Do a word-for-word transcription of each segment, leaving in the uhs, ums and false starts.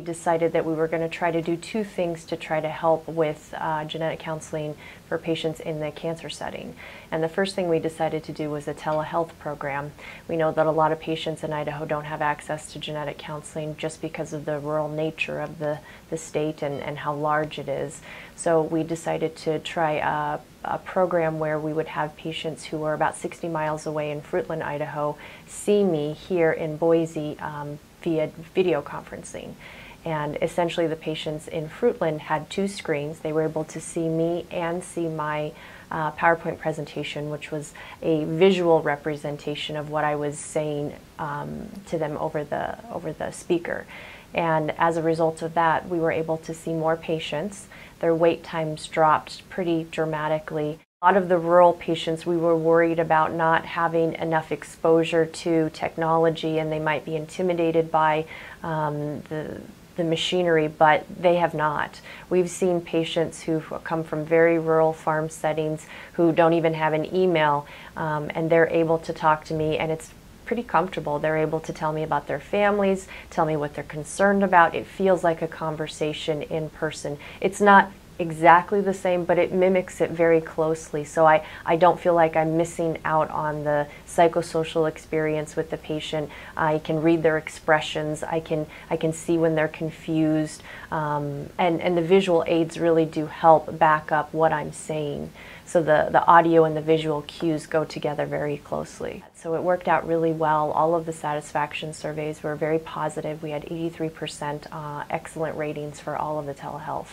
we decided that we were going to try to do two things to try to help with uh, genetic counseling for patients in the cancer setting. And the first thing we decided to do was a telehealth program. We know that a lot of patients in Idaho don't have access to genetic counseling just because of the rural nature of the, the state and, and how large it is. So we decided to try a a program where we would have patients who are about sixty miles away in Fruitland, Idaho, see me here in Boise um, via video conferencing. And essentially the patients in Fruitland had two screens. They were able to see me and see my uh, PowerPoint presentation, which was a visual representation of what I was saying um, to them over the, over the speaker. And as a result of that, we were able to see more patients. Their wait times dropped pretty dramatically. A lot of the rural patients, we were worried about not having enough exposure to technology, and they might be intimidated by um, the, the machinery, but they have not. We've seen patients who come from very rural farm settings who don't even have an email, um, and they're able to talk to me, and it's pretty comfortable. They're able to tell me about their families, tell me what they're concerned about. It feels like a conversation in person. It's not exactly the same, but it mimics it very closely. So I, I don't feel like I'm missing out on the psychosocial experience with the patient. I can read their expressions. I can, I can see when they're confused. Um, and, and the visual aids really do help back up what I'm saying. So the, the audio and the visual cues go together very closely. So it worked out really well. All of the satisfaction surveys were very positive. We had eighty-three percent uh, excellent ratings for all of the telehealth.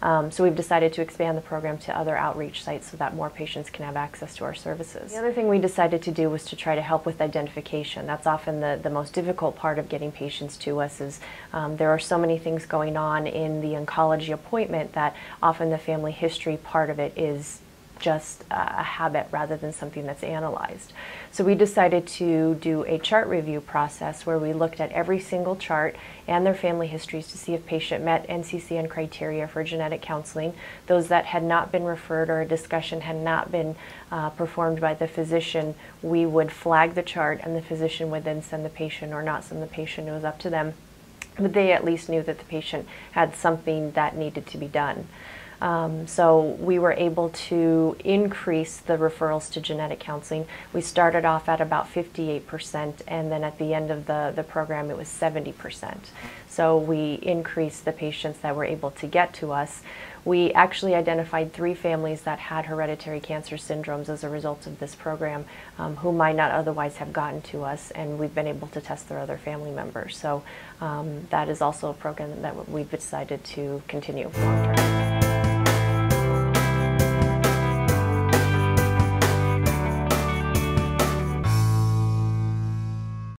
Um, so we've decided to expand the program to other outreach sites so that more patients can have access to our services. The other thing we decided to do was to try to help with identification. That's often the, the most difficult part of getting patients to us is um, there are so many things going on in the oncology appointment that often the family history part of it is just a habit rather than something that's analyzed. So we decided to do a chart review process where we looked at every single chart and their family histories to see if patient met N C C N criteria for genetic counseling. Those that had not been referred or a discussion had not been uh, performed by the physician, we would flag the chart and the physician would then send the patient or not send the patient. It was up to them. But they at least knew that the patient had something that needed to be done. Um, so we were able to increase the referrals to genetic counseling. We started off at about fifty-eight percent, and then at the end of the, the program it was seventy percent. So we increased the patients that were able to get to us. We actually identified three families that had hereditary cancer syndromes as a result of this program um, who might not otherwise have gotten to us, and we've been able to test their other family members. So um, that is also a program that we've decided to continue long term.